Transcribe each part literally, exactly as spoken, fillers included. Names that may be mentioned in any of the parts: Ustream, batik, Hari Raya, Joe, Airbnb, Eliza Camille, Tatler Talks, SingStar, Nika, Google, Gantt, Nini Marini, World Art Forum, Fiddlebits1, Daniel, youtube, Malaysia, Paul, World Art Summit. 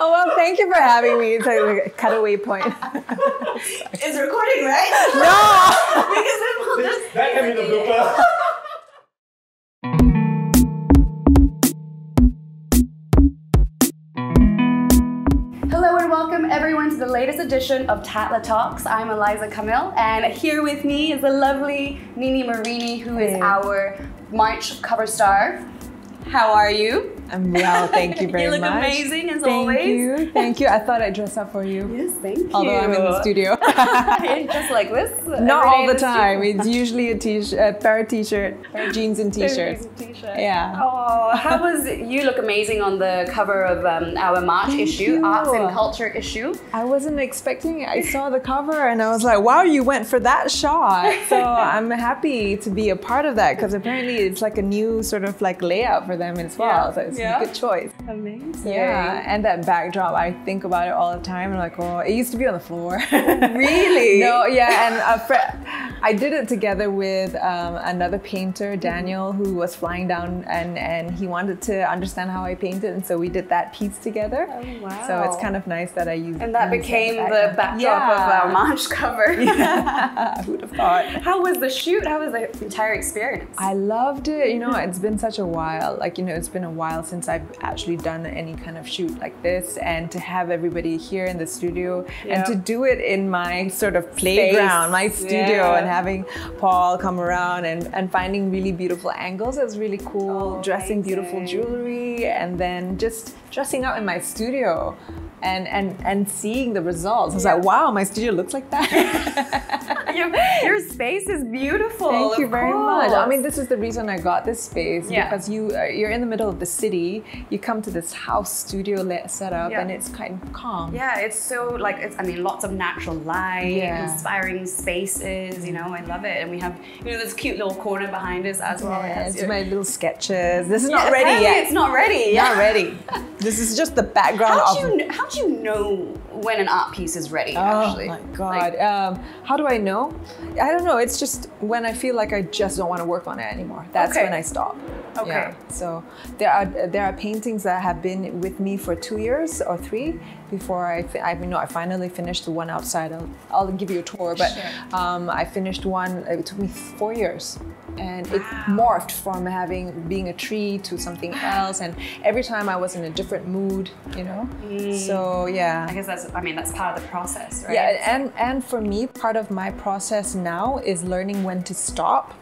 Oh, well, thank you for having me. It's like a cutaway point. It's recording, right? No! Because then we'll just... That can be the blooper. Hello and welcome everyone to the latest edition of Tatler Talks. I'm Eliza Camille, and here with me is the lovely Nini Marini, who is hey. our March cover star. How are you? I'm well, thank you very much. You look much. amazing as thank always. Thank you, thank you. I thought I'd dress up for you. Yes, thank you. Although I'm in the studio. Just like this? Not all the time. Studio. It's usually a, t a pair of t-shirt, jeans and t-shirts. Yeah. Oh, how was you look amazing on the cover of um, our March thank issue, you. Arts and Culture issue. I wasn't expecting it. I saw the cover and I was like, wow, you went for that shot. So I'm happy to be a part of that because apparently it's like a new sort of like layout for them as well. Yeah. So it's Yeah. Good choice. Amazing. Yeah, and that backdrop, I think about it all the time. I'm like, oh, it used to be on the floor. Really? No, yeah, and a friend, I did it together with um, another painter, Daniel, who was flying down and, and he wanted to understand how I painted, and so we did that piece together. Oh, wow. So it's kind of nice that I used And that became the backdrop, the backdrop yeah. of our March cover. Yeah. Who'd have thought? How was the shoot? How was the entire experience? I loved it. You know, it's been such a while. Like, you know, it's been a while since I've actually done any kind of shoot like this, and to have everybody here in the studio yeah. and to do it in my sort of playground, my studio, yeah. and having Paul come around and, and finding really beautiful angles is really cool, oh, dressing amazing. beautiful jewelry, and then just dressing up in my studio and, and, and seeing the results. I was yeah. like, wow, my studio looks like that. your, your space is beautiful. Thank you very much. I mean, this is the reason I got this space yeah. because you, uh, you're in the middle of the city, you come to this house studio setup yeah. and it's kind of calm. Yeah, it's so like, it's, I mean, lots of natural light, yeah. inspiring spaces, you know, I love it. And we have, you know, this cute little corner behind us as well. Yeah, as it's your... my little sketches. This is yeah, not ready yet. It's not ready. Not ready. This is just the background how do you, of... How do you know when an art piece is ready, actually? Oh my God. Like, um, how do I know? I don't know. It's just when I feel like I just don't want to work on it anymore. That's okay. when I stop. Okay. Yeah. So there are there are paintings that have been with me for two years or three before I I you know I finally finished the one outside. I'll, I'll give you a tour, but sure. um, I finished one. It took me four years, and wow. it morphed from having being a tree to something else. And every time I was in a different mood, you know. Mm. So yeah. I guess that's I mean that's part of the process, right? Yeah, and and for me, part of my process now is learning when to stop,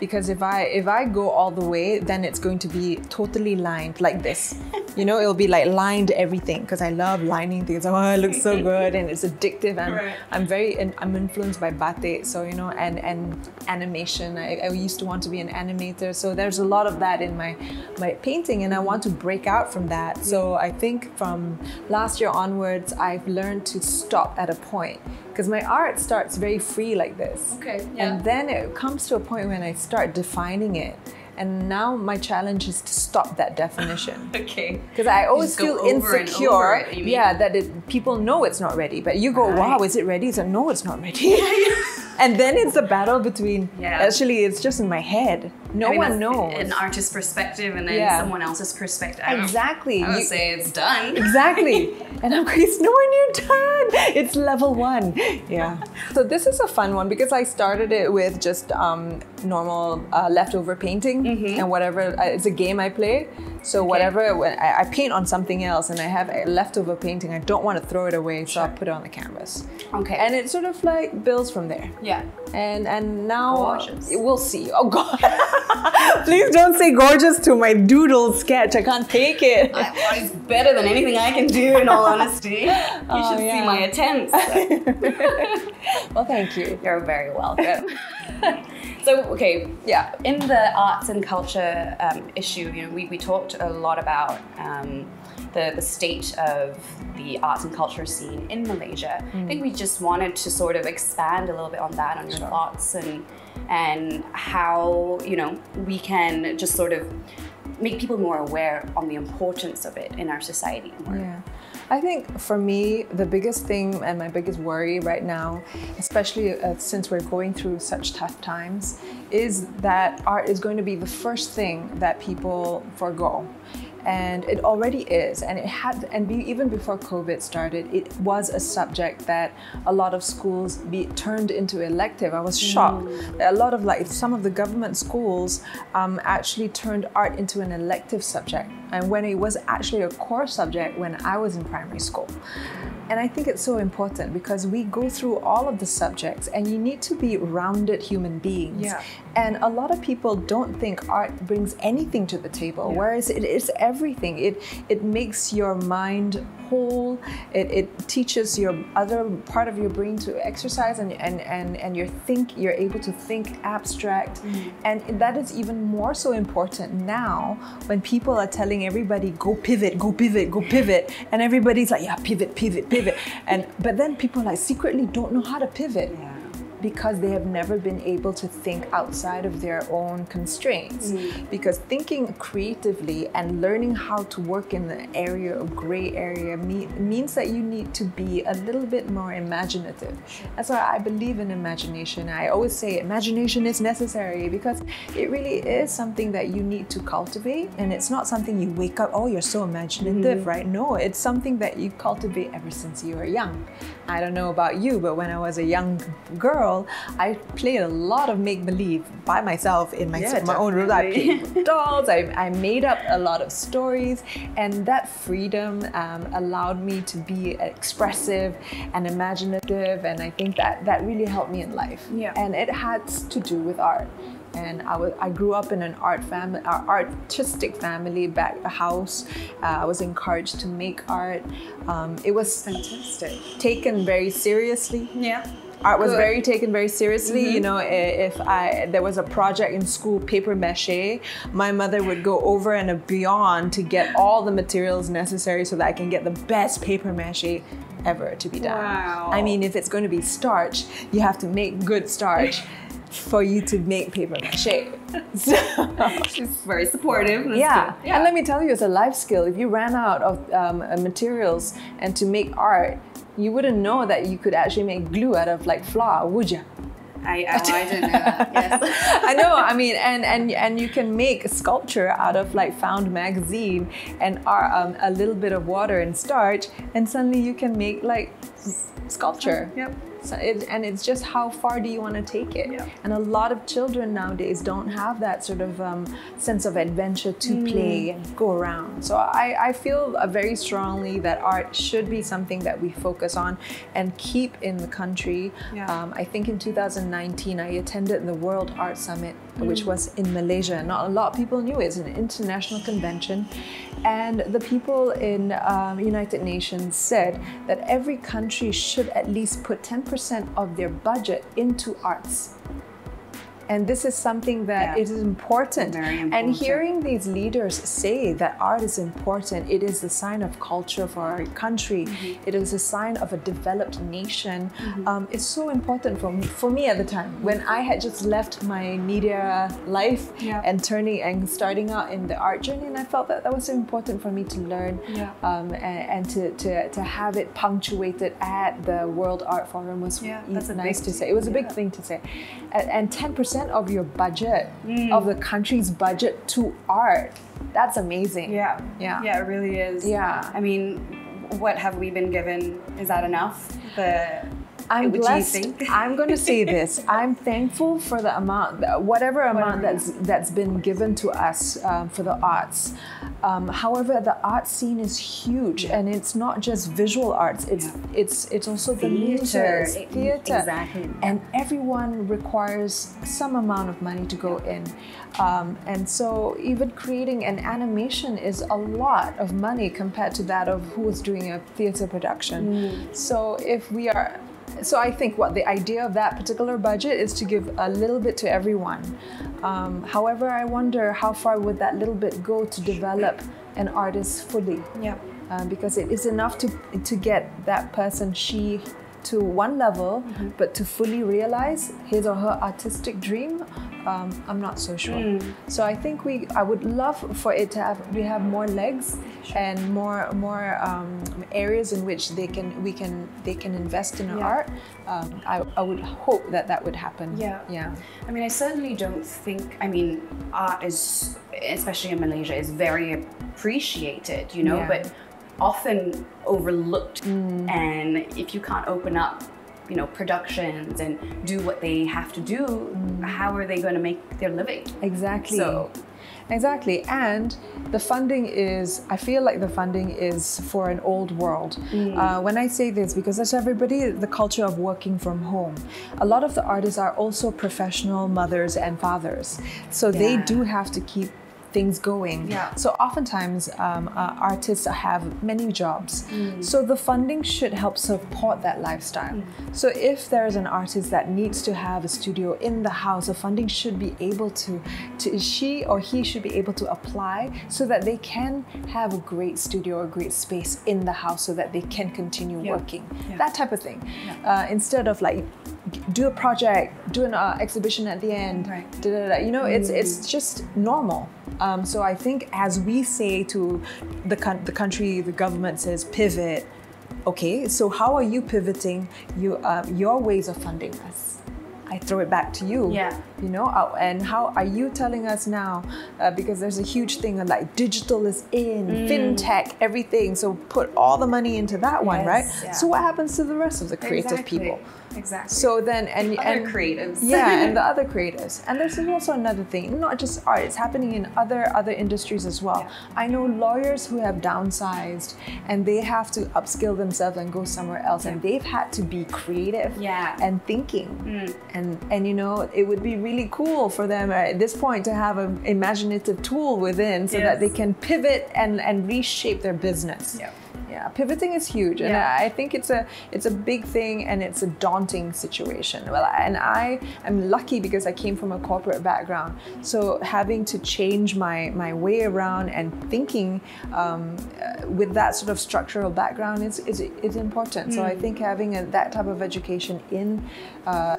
because if I if I go all the way, then it's going to be totally lined like this. You know, it'll be like lined everything because I love lining things. Oh, it looks so good and it's addictive. And right. I'm very, I'm influenced by batik. So, you know, and, and animation. I, I used to want to be an animator. So there's a lot of that in my, my painting and I want to break out from that. So I think from last year onwards, I've learned to stop at a point. Because my art starts very free like this. Okay, yeah. And then it comes to a point when I start defining it. And now my challenge is to stop that definition. Okay. Because I always feel insecure. Over it, you mean? Yeah, that it, people know it's not ready, but you go, right. wow, is it ready? So no, it's not ready. And then it's a battle between, yeah. actually, it's just in my head. No I mean, one knows. An artist's perspective and then yeah. someone else's perspective. I exactly. I would say it's done. Exactly. And I'm like, it's nowhere near done. It's level one. Yeah. So this is a fun one because I started it with just um, normal uh, leftover painting mm-hmm. and whatever. Uh, it's a game I play. So okay. whatever, when I, I paint on something else and I have a leftover painting, I don't want to throw it away. So sure. I put it on the canvas. Okay. And it sort of like builds from there. Yeah. And, and now gorgeous. We'll see. Oh God. Please don't say gorgeous to my doodle sketch. I can't take it. I, it's better than anything I can do, in all honesty. You oh, should yeah. see my attempts. So. Well, thank you. You're very welcome. So, okay, yeah. In the arts and culture um, issue, you know, we, we talked a lot about um, the, the state of the arts and culture scene in Malaysia. Mm. I think we just wanted to sort of expand a little bit on that, on your sure. thoughts and and how, you know, we can just sort of make people more aware on the importance of it in our society. Yeah. I think for me, the biggest thing and my biggest worry right now, especially uh, since we're going through such tough times, is that art is going to be the first thing that people forgo. and it already is. And it had, and even before COVID started, it was a subject that a lot of schools be turned into elective. I was shocked. Mm. A lot of like some of the government schools um, actually turned art into an elective subject, and when it was actually a core subject when I was in primary school. And I think it's so important because we go through all of the subjects and you need to be rounded human beings. Yeah. And a lot of people don't think art brings anything to the table, yeah. whereas it is everything. It, it makes your mind whole, it, it teaches your other part of your brain to exercise, and, and, and, and your think, you're able to think abstract. Mm. And that is even more so important now when people are telling everybody, go pivot, go pivot, go pivot. And everybody's like, yeah, pivot, pivot, pivot. And but then people like secretly don't know how to pivot, yeah. because they have never been able to think outside of their own constraints. Mm. Because thinking creatively and learning how to work in the area of gray area me means that you need to be a little bit more imaginative. That's why I believe in imagination. I always say imagination is necessary because it really is something that you need to cultivate, and it's not something you wake up, oh, you're so imaginative, mm-hmm. right? No, it's something that you cultivate ever since you were young. I don't know about you, but when I was a young girl, I played a lot of make-believe by myself in my, yeah, my own room. I played with dolls, I, I made up a lot of stories, and that freedom um, allowed me to be expressive and imaginative, and I think that, that really helped me in life. Yeah. And it had to do with art. And I, was, I grew up in an art family, uh, artistic family back a house. Uh, I was encouraged to make art. Um, it was fantastic. Taken very seriously. Yeah. Art was Good. very taken very seriously. Mm-hmm. You know, if I there was a project in school, paper mache, my mother would go over and beyond to get all the materials necessary so that I can get the best paper mache ever to be done. Wow. I mean, if it's going to be starch, you have to make good starch for you to make paper mache. So, she's very supportive. Yeah. yeah, and let me tell you, it's a life skill. If you ran out of um, materials and to make art, you wouldn't know that you could actually make glue out of like flour, would you? I, I, I didn't know that, yes. I know, I mean, and, and, and you can make sculpture out of like found magazine and are, um, a little bit of water and starch, and suddenly you can make like sculpture. Yep. So it, and it's just how far do you want to take it? Yeah. And a lot of children nowadays don't have that sort of um, sense of adventure to mm. play and go around. So I, I feel very strongly that art should be something that we focus on and keep in the country. Yeah. Um, I think in two thousand nineteen, I attended the World Art Summit, mm. which was in Malaysia. Not a lot of people knew it. It's an international convention. And the people in um, United Nations said that every country should at least put ten percent of their budget into arts. And this is something that yeah. it is important. Very important. And hearing these leaders say that art is important, it is a sign of culture for our country. Mm-hmm. It is a sign of a developed nation. Mm-hmm. Um, it's so important for me, for me at the time when I had just left my media life yeah. and turning and starting out in the art journey, and I felt that that was so important for me to learn yeah. um, and, and to, to, to have it punctuated at the World Art Forum was yeah, that's nice to say. It was yeah. a big thing to say. And ten percent of your budget, mm. of the country's budget to art. That's amazing. Yeah. Yeah. Yeah, it really is. Yeah. I mean, what have we been given? Is that enough? The I'm blessed. I'm going to say this. I'm thankful for the amount, whatever amount whatever. that's that's been given to us um, for the arts. Um, however, the art scene is huge, and it's not just visual arts. It's yeah. it's it's also theater. the music, theater, exactly. And everyone requires some amount of money to go yeah. in, um, and so even creating an animation is a lot of money compared to that of who's doing a theater production. Mm. So if we are So I think what the idea of that particular budget is to give a little bit to everyone. Um, however, I wonder how far would that little bit go to develop an artist fully? Yeah. Uh, because it is enough to to get that person, she, to one level, mm-hmm. but to fully realize his or her artistic dream, um, I'm not so sure. Mm. So I think we, I would love for it to have, we have more legs and more more um, areas in which they can, we can, they can invest in yeah. art. Um, I, I would hope that that would happen. Yeah. Yeah. I mean, I certainly don't think, I mean, art is, especially in Malaysia, is very appreciated, you know, yeah. but often overlooked. Mm. And if you can't open up, you know, productions and do what they have to do, mm. how are they going to make their living? Exactly. So. Exactly. And the funding is, I feel like the funding is for an old world. Mm. Uh, when I say this, because that's everybody, the culture of working from home. A lot of the artists are also professional mothers and fathers. So yeah. they do have to keep things going. Yeah. So oftentimes um, uh, artists have many jobs. Mm. So the funding should help support that lifestyle. Mm. So if there is an artist that needs to have a studio in the house, the funding should be able to, to she or he should be able to apply so that they can have a great studio, a great space in the house so that they can continue yeah. working. Yeah. That type of thing. Yeah. Uh, instead of like, do a project, do an uh, exhibition at the end, right. da, da, da. You know, it's, it's just normal. Um, so I think as we say to the, the country, the government says pivot. Okay, so how are you pivoting you, uh, your ways of funding us? I throw it back to you, yeah. you know, and how are you telling us now? Uh, because there's a huge thing of like digital is in, mm. fintech, everything. So put all the money into that one, yes, right? Yeah. So what happens to the rest of the creative exactly. people? Exactly. So then, and the and, other creatives, yeah, and the other creatives. And there's also another thing, not just art. It's happening in other other industries as well. Yeah. I know lawyers who have downsized, and they have to upskill themselves and go somewhere else, yeah. and they've had to be creative, yeah. and thinking. Mm. And, and you know, it would be really cool for them at this point to have an imaginative tool within so yes. that they can pivot and, and reshape their business. Yeah. Yeah, pivoting is huge, and yeah. I think it's a it's a big thing, and it's a daunting situation. Well, and I am lucky because I came from a corporate background, so having to change my my way around and thinking um, with that sort of structural background is is, is important. Mm. So I think having a, that type of education in uh,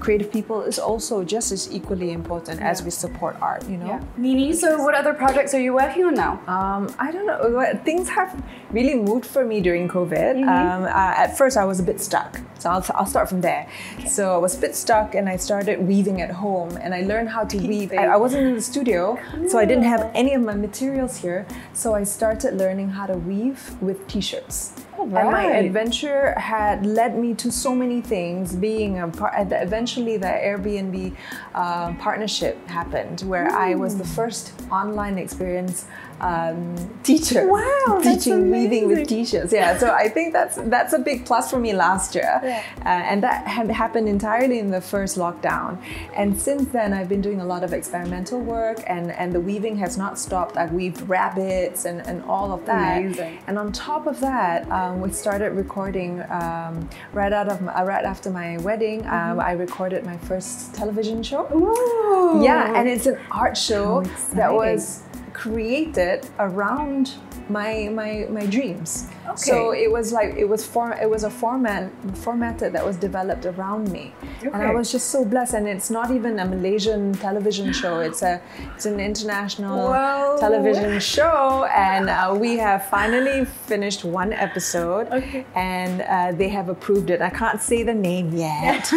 creative people is also just as equally important yeah. as we support art. You know, yeah. Nini. So, what other projects are you working on now? Um, I don't know. Things have really moved. Moved for me during COVID. Mm-hmm. um, uh, at first I was a bit stuck, so I'll, I'll start from there. Okay. So I was a bit stuck and I started weaving at home, and I learned how to weave. I, I wasn't in the studio, so I didn't have any of my materials here, so I started learning how to weave with t-shirts. Oh, right. And my adventure had led me to so many things, being a part, eventually the Airbnb uh, partnership happened, where mm. I was the first online experience um, teacher, wow, teaching weaving with t-shirts. Yeah, so I think that's that's a big plus for me last year. Yeah. Uh, and that had happened entirely in the first lockdown. And since then, I've been doing a lot of experimental work, and, and the weaving has not stopped. I've weaved rabbits and, and all of that. Amazing. And on top of that, um, we started recording um, right out of my, right after my wedding. Mm-hmm. um, I recorded my first television show. Ooh. Yeah, and it's an art show that was created around my my my dreams. Okay. So it was like it was for it was a format formatted that was developed around me, okay. and I was just so blessed. And it's not even a Malaysian television show; it's a it's an international Whoa. television show. And uh, we have finally finished one episode, okay. and uh, they have approved it. I can't say the name yet,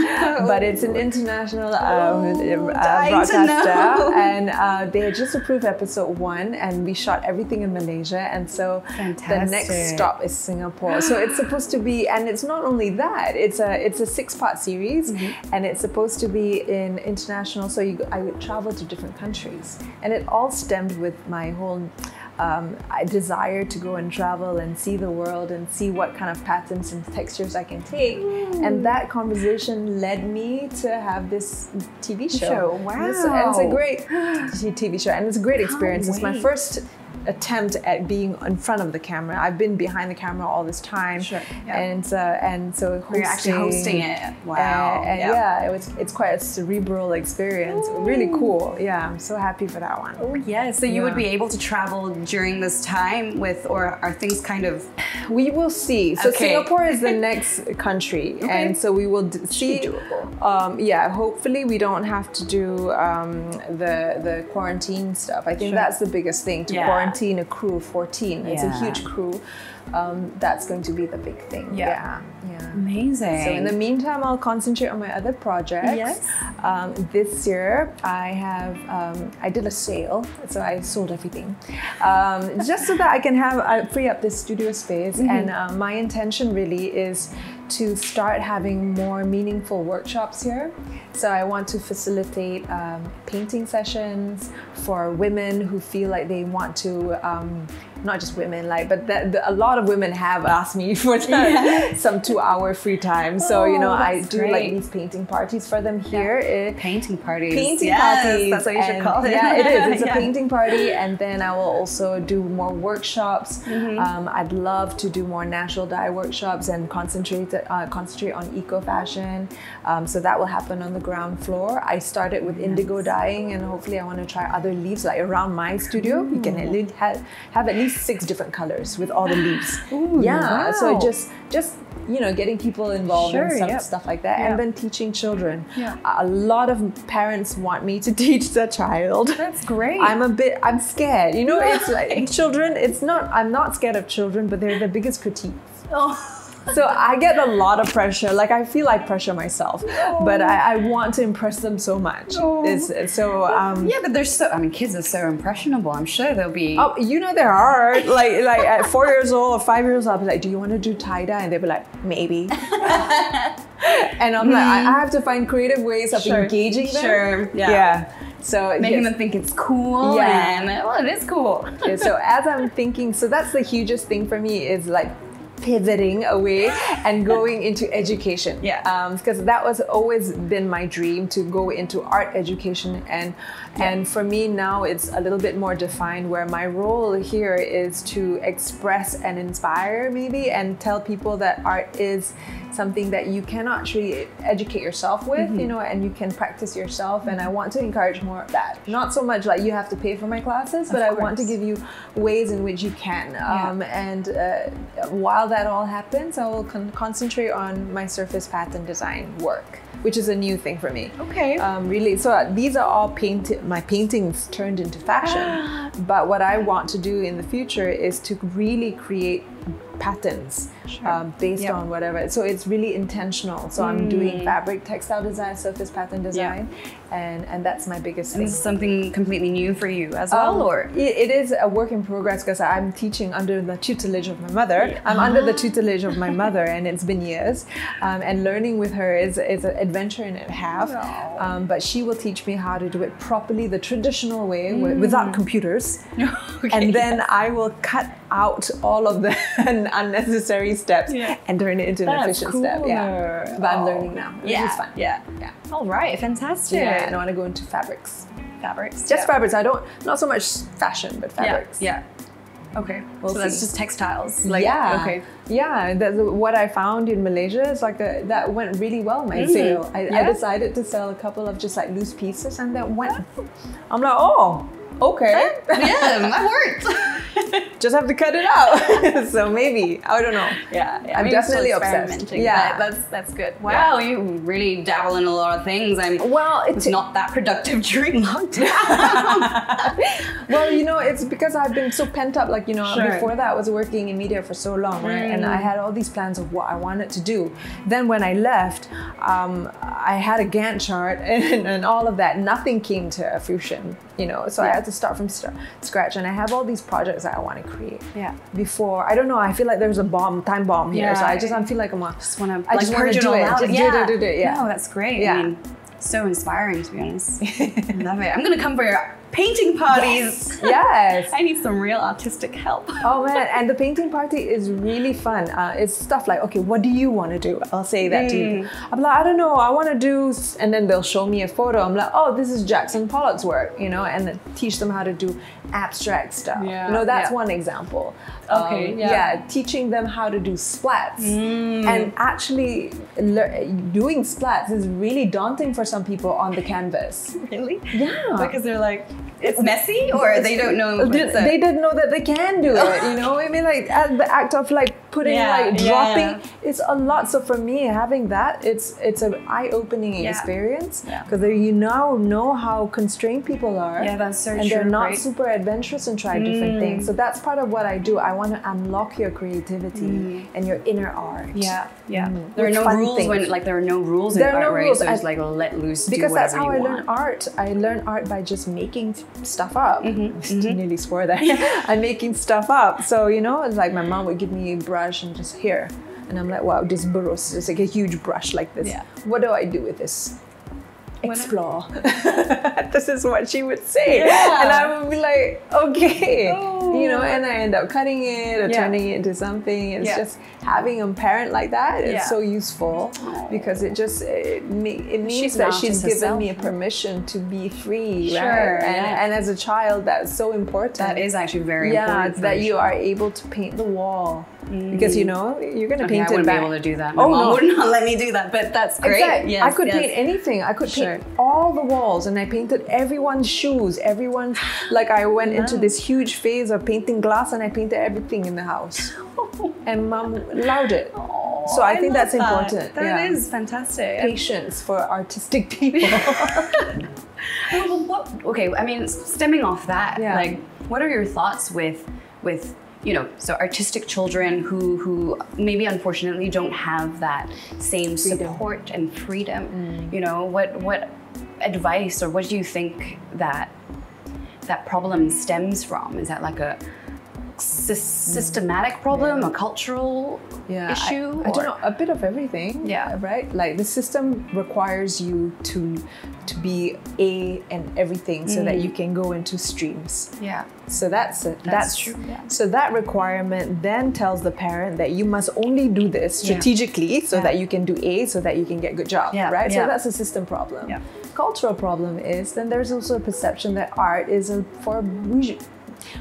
but it's an international um, oh, uh, broadcaster, and uh, they just approved episode one. And we shot everything in Malaysia, and so Fantastic. the next stop is Singapore. So it's supposed to be, and it's not only that, it's a it's a six-part series, mm-hmm. and it's supposed to be in international, so you, I would travel to different countries. And it all stemmed with my whole um, desire to go and travel and see the world and see what kind of patterns and textures I can take. Mm. And that conversation led me to have this T V show. show. Wow. And it's, and it's a great T V show, and it's a great experience. It's my first attempt at being in front of the camera. I've been behind the camera all this time, sure. yeah. and uh, and so hosting, you're actually hosting it. Wow! And, and yeah, yeah it was, it's quite a cerebral experience. Ooh. Really cool. Yeah, I'm so happy for that one. Oh yeah. So you yeah. would be able to travel during this time with, or are things kind of? We will see. So okay. Singapore is the next country, okay. and so we will d see. Um, yeah, hopefully we don't have to do um, the the quarantine stuff. I think sure. that's the biggest thing to yeah. quarantine. A crew of fourteen. Yeah. It's a huge crew. Um, that's going to be the big thing. Yeah. yeah, yeah. Amazing. So in the meantime, I'll concentrate on my other projects. Yes. Um, this year, I have um, I did a sale, so I sold everything, um, just so that I can have I free up this studio space. Mm-hmm. And uh, my intention really is to start having more meaningful workshops here. So I want to facilitate um, painting sessions for women who feel like they want to. Um, Not just women, like, but the, the, a lot of women have asked me for yeah. some two-hour free time. So oh, you know, I do great. like these painting parties for them here. Yeah. It, painting parties. Painting yes, parties. That's what you and, should call it. Yeah, it is. It's yeah. a painting party, and then I will also do more workshops. Mm-hmm. um, I'd love to do more natural dye workshops and concentrate uh, concentrate on eco fashion. Um, so that will happen on the ground floor. I started with yes. indigo dyeing, and hopefully, I want to try other leaves. Like around my studio, mm. you can at least have, have at least six different colors with all the leaves. Ooh, yeah. Wow. So just just you know, getting people involved sure, and some yep. stuff like that, yep. and then teaching children. Yeah. A lot of parents want me to teach their child. That's great. I'm a bit. I'm scared. You know, it's like children. It's not. I'm not scared of children, but they're the biggest critiques. Oh. So I get a lot of pressure. Like I feel I pressure myself, no. but I, I want to impress them so much. No. It's, it's so um, yeah, but they're so. I mean, kids are so impressionable. I'm sure they'll be. Oh, you know they are. Like like at four years old or five years old, I'll be like, "Do you want to do tie dye?" And they'll be like, "Maybe." And I'm mm. like, I have to find creative ways of sure. engaging them. Sure. Yeah. yeah. So making yes. them think it's cool. Yeah. And well, it is cool. Yeah, so as I'm thinking, so that's the hugest thing for me is like. Pivoting away and going into education. Yeah. Um, because that was always been my dream to go into art education, and yeah. and for me now it's a little bit more defined where my role here is to express and inspire maybe and tell people that art is something that you can actually educate yourself with, mm-hmm. you know, and you can practice yourself. And I want to encourage more of that. Not so much like you have to pay for my classes, but I want to give you ways in which you can. Yeah. Um, and uh, while that all happens, I will con concentrate on my surface pattern design work, which is a new thing for me. Okay. Um, really, so uh, these are all painted, my paintings turned into fashion. But what I want to do in the future is to really create patterns sure. um, based yep. on whatever. So it's really intentional. So mm. I'm doing fabric, textile design, surface pattern design, yeah. and and that's my biggest and thing. This is something completely new for you as well, um, or it, it is a work in progress because I'm teaching under the tutelage of my mother. Yeah. I'm ah. under the tutelage of my mother, and it's been years. Um, and learning with her is is an adventure in itself. Oh. Um, but she will teach me how to do it properly, the traditional way, mm. without computers. Okay, and then yes. I will cut out all of the unnecessary steps yeah. and turn it into an That's efficient cooler. step. Yeah, but oh. I'm learning now. Which yeah, is fun. Yeah, yeah. All right, fantastic. Yeah, and I want to go into fabrics. Fabrics, just yeah. fabrics. I don't, not so much fashion, but fabrics. Yeah. yeah. Okay. We'll so see. That's just textiles. Like, yeah. Okay. Yeah. That's what I found in Malaysia is like a, that went really well. My mm. sale. I, yeah. I decided to sell a couple of just like loose pieces, and that went. I'm like, oh. Okay. That, yeah, that worked. Just have to cut it out. So maybe I don't know. Yeah, yeah. I'm definitely obsessed. Yeah, that's that's good. Wow, yeah. you really dabble in a lot of things. I mean, well, it's not that productive during lockdown. Well, you know, it's because I've been so pent up. Like you know, sure. before that, I was working in media for so long, right? Mm. And I had all these plans of what I wanted to do. Then when I left, um, I had a Gantt chart and, and all of that. Nothing came to fruition. You know, so yeah. I had to start from st scratch, and I have all these projects that I want to create. Yeah. Before I don't know, I feel like there's a bomb, time bomb here, yeah. so I just don't feel like I'm. I just want to. I like, just want to do it. Out. Just yeah. do, do, do, do. Yeah. No, that's great. Yeah. I mean, so inspiring to be honest. I love it. I'm gonna come for your painting parties. Yes. Yes. I need some real artistic help. Oh man, and the painting party is really fun. Uh, it's stuff like, okay, what do you want to do? I'll say that mm. to you. I'm like, I don't know, I want to do, and then they'll show me a photo. I'm like, oh, this is Jackson Pollock's work, you know, and then teach them how to do abstract stuff. Yeah. You know, that's yeah. one example. Okay. Um, yeah. yeah, teaching them how to do splats. Mm. And actually doing splats is really daunting for some people on the canvas. Really? Yeah. Because they're like, it's messy, or they don't know. They didn't know that they can do it, you know? I mean, like the act of like putting, yeah, like dropping, yeah, yeah. it's a lot. So for me, having that, it's it's an eye-opening yeah. experience, because yeah. you now know how constrained people are. Yeah, that's so and true. And they're not right? super adventurous and try mm. different things. So that's part of what I do. I want to unlock your creativity mm. and your inner art. Yeah, yeah. Mm. There Which are no rules things. when, like, there are no rules there in art, no right? Rules. So it's like let loose, because do that's how I want. learn art. I learn art by just making stuff up. Mm-hmm. I mm-hmm. nearly swore that. Yeah. I'm making stuff up. So, you know, it's like my mom would give me a brush and just here. And I'm like, wow, this burros is like a huge brush like this. Yeah. What do I do with this? Explore. This is what she would say. Yeah. And I would be like, okay. Oh. You know, and I end up cutting it or yeah. turning it into something. It's yeah. just having a parent like that is yeah. so useful, because it just, it, it means she's that she's given herself. me a permission to be free. Sure. Right? And, yeah. and as a child, that's so important. That is actually very yeah, important. Yeah, that you sure. are able to paint the wall. Mm. Because, you know, you're going to okay, paint I it back. I wouldn't be able to do that. My oh, mom no. would not let me do that, but that's great. Exactly. Yes, I could yes. paint anything. I could sure. paint all the walls, and I painted everyone's shoes, everyone's, like I went yeah. into this huge phase of painting glass, and I painted everything in the house. And mom allowed it. Aww, so I, I think that's that. important. That yeah. is fantastic. Patience for artistic people. Well, what, okay, I mean, stemming off that, yeah. like, what are your thoughts with, with you know, so artistic children who, who maybe unfortunately don't have that same freedom. support and freedom, mm. you know, what, what advice or what do you think that that problem stems from? Is that like a sy systematic problem, yeah. a cultural yeah. issue? I, I don't know, a bit of everything, yeah. right? Like the system requires you to, to be A and everything, so mm. that you can go into streams. Yeah. So that's it. That's, that's true. Yeah. So that requirement then tells the parent that you must only do this strategically, yeah. so yeah. that you can do A, so that you can get a good job, yeah. right? Yeah. So that's a system problem. Yeah. Cultural problem is, then there's also a perception that art is a, for bougie,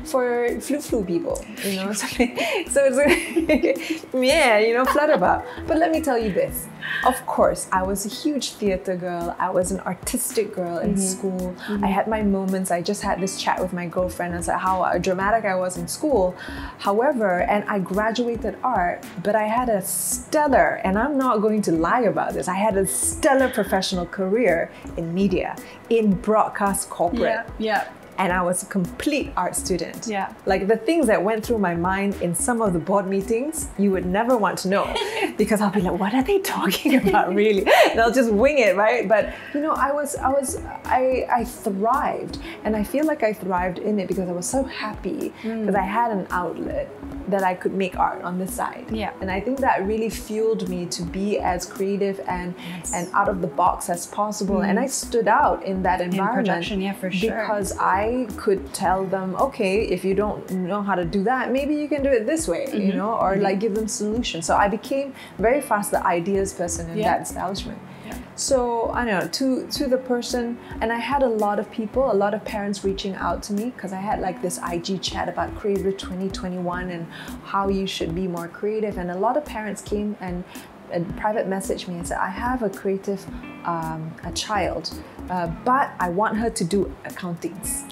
for flu-flu people, you know, so it's like, yeah, you know, flutterbuff. But let me tell you this, of course, I was a huge theater girl, I was an artistic girl in mm-hmm. school, mm-hmm. I had my moments, I just had this chat with my girlfriend as to how dramatic I was in school, however, and I graduated art, but I had a stellar, and I'm not going to lie about this, I had a stellar professional career in media, in broadcast corporate. Yeah, yeah. And I was a complete art student. Yeah. Like the things that went through my mind in some of the board meetings, you would never want to know, because I'll be like, what are they talking about really? And I'll just wing it, right? But you know, I was, I was, I, I thrived, and I feel like I thrived in it because I was so happy because mm. I had an outlet that I could make art on the side. Yeah. And I think that really fueled me to be as creative and yes. and out of the box as possible. Mm. And I stood out in that environment. In production, yeah, for sure. Because I I could tell them, okay, if you don't know how to do that, maybe you can do it this way, mm-hmm. you know, or mm-hmm. like give them solutions. So I became very fast the ideas person in yeah. that establishment. Yeah. So I don't know, to, to the person, and I had a lot of people, a lot of parents reaching out to me, because I had like this I G chat about Creative twenty twenty-one and how you should be more creative. And a lot of parents came and and private messaged me and said, I have a creative um, a child, uh, but I want her to do accountings.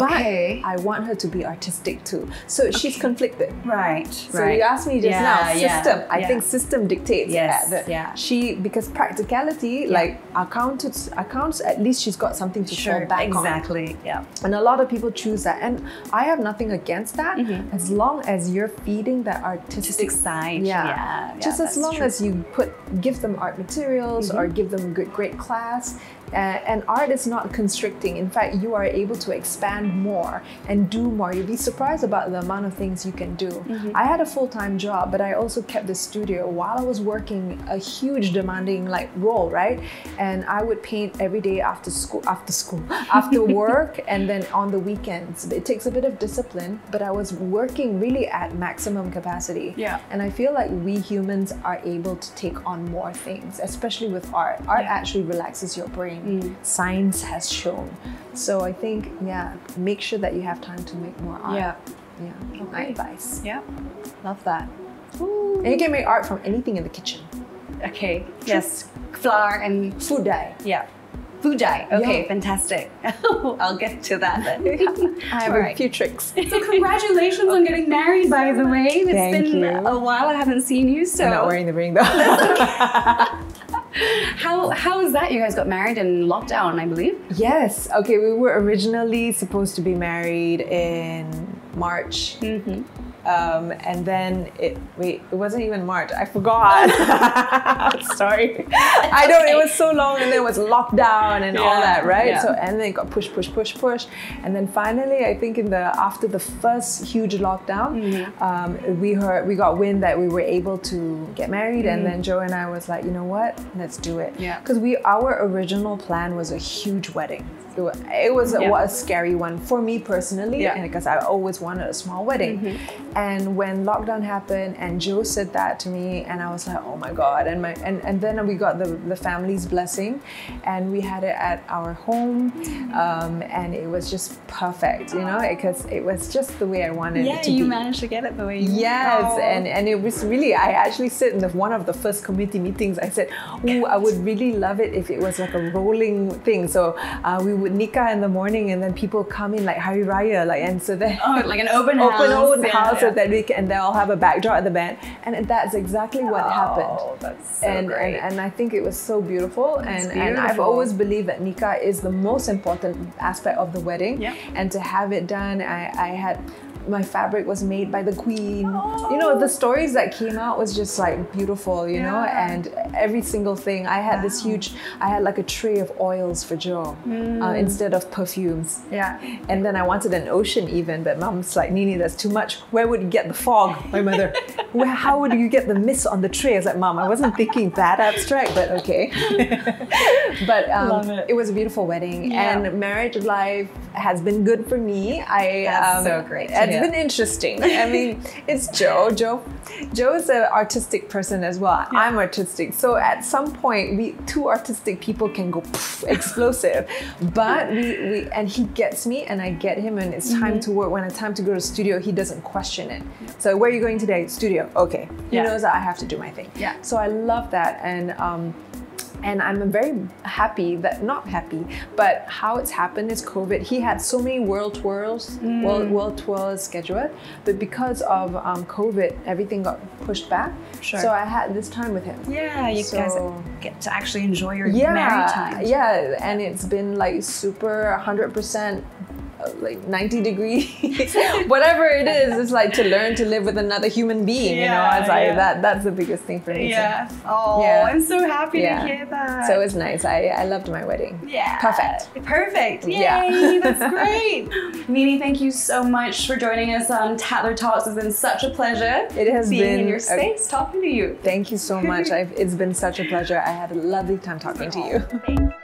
Okay. But I want her to be artistic too. So okay. she's conflicted. Right. So right. you asked me just yeah, now, system. Yeah, I yeah. think system dictates yes, that. Yeah. She, because practicality, yeah. like accountants, accounts, at least she's got something to sure, fall back exactly. on. Exactly. Yeah. And a lot of people choose that. And I have nothing against that. Mm-hmm. As long as you're feeding that artistic side. Yeah. yeah. yeah just as long true. as you put, give them art materials mm-hmm. or give them a good, great class. Uh, and art is not constricting. In fact, you are able to expand more and do more. You'd be surprised about the amount of things you can do. Mm-hmm. I had a full-time job, but I also kept the studio while I was working a huge demanding like role, right? And I would paint every day after school, after school, after work, and then on the weekends. It takes a bit of discipline, but I was working really at maximum capacity. Yeah. And I feel like we humans are able to take on more things, especially with art. Art yeah. actually relaxes your brain. Mm. Science has shown. So I think, yeah, make sure that you have time to make more art. Yeah. Yeah. Okay. My advice. Yeah. Love that. Ooh. And you can make art from anything in the kitchen. Okay. True. Yes. Flour and food dye. Yeah. Food dye. Okay, yeah. Fantastic. I'll get to that then. I have right. a few tricks. So congratulations okay. on getting married, by the way. It's Thank been you. a while. I haven't seen you, so I'm not wearing the ring though. How how is that? You guys got married in lockdown, I believe. Yes. Okay, we were originally supposed to be married in March. Mm-hmm. Um, and then it wait, it wasn't even March. I forgot. Sorry. I don't. It was so long, and then it was lockdown and yeah, all that, right? Yeah. So and then it got push, push, push, push, and then finally, I think in the after the first huge lockdown, mm-hmm. um, we heard we got wind that we were able to get married, mm-hmm. and then Joe and I was like, you know what? Let's do it. Yeah. Because we our original plan was a huge wedding. It was yeah. a, a scary one for me personally, yeah. and because I always wanted a small wedding. Mm-hmm. And when lockdown happened and Joe said that to me, and I was like, oh my God. And my and, and then we got the, the family's blessing and we had it at our home. Um, and it was just perfect, you know, because it was just the way I wanted yeah, it to be. Yeah, you managed to get it the way you wanted. Yes, oh. and, and it was really, I actually said in the, one of the first committee meetings, I said, oh, I would really love it if it was like a rolling thing. So uh, we would Nika in the morning and then people come in like Hari Raya, like, and so then oh, like an open house. Open, open yeah. house. So that we can, and they'll have a backdrop at the band, and that's exactly what oh, happened. That's so and, great. And and I think it was so beautiful, and, beautiful. and I've always believed that Nika is the most important aspect of the wedding, yeah. and to have it done, I, I had. My fabric was made by the queen. Oh. You know, the stories that came out was just like beautiful, you yeah. know, and every single thing. I had wow. this huge, I had like a tray of oils for Joe mm. uh, instead of perfumes. Yeah. And then I wanted an ocean even, but Mom's like, Nini, that's too much. Where would you get the fog? My mother, Where, how would you get the mist on the tray? I was like, Mom, I wasn't thinking that abstract, but okay. but um, it. it was a beautiful wedding yeah. and marriage life has been good for me. I, that's um, so great. It's yeah. been interesting. I mean, it's Joe. Joe, Joe is an artistic person as well. Yeah. I'm artistic. So at some point, we two artistic people can go poof, explosive. But we, we and he gets me, and I get him. And it's time mm-hmm. to work. When it's time to go to the studio, he doesn't question it. Yeah. So where are you going today? Studio. Okay. He yeah. knows that I have to do my thing. Yeah. So I love that. And. Um, And I'm very happy that, not happy, but how it's happened is COVID. He had so many world tours, mm. world, world tours scheduled, but because of um, COVID, everything got pushed back. Sure. So I had this time with him. Yeah, you so, guys get to actually enjoy your yeah, married time. Yeah, and it's been like super one hundred percent like ninety degrees, whatever it is, it's like to learn to live with another human being, yeah, you know, I was like, yeah. that, that's the biggest thing for me. Yeah. So. Oh, yeah. I'm so happy yeah. to hear that. So it was nice. I, I loved my wedding. Yeah. Perfect. Perfect. Yay. Yeah. That's great. Nini, thank you so much for joining us on Tatler Talks. It's been such a pleasure. It has being been. in your space, a, talking to you. Thank you so much. I've, it's been such a pleasure. I had a lovely time talking to you. Thanks.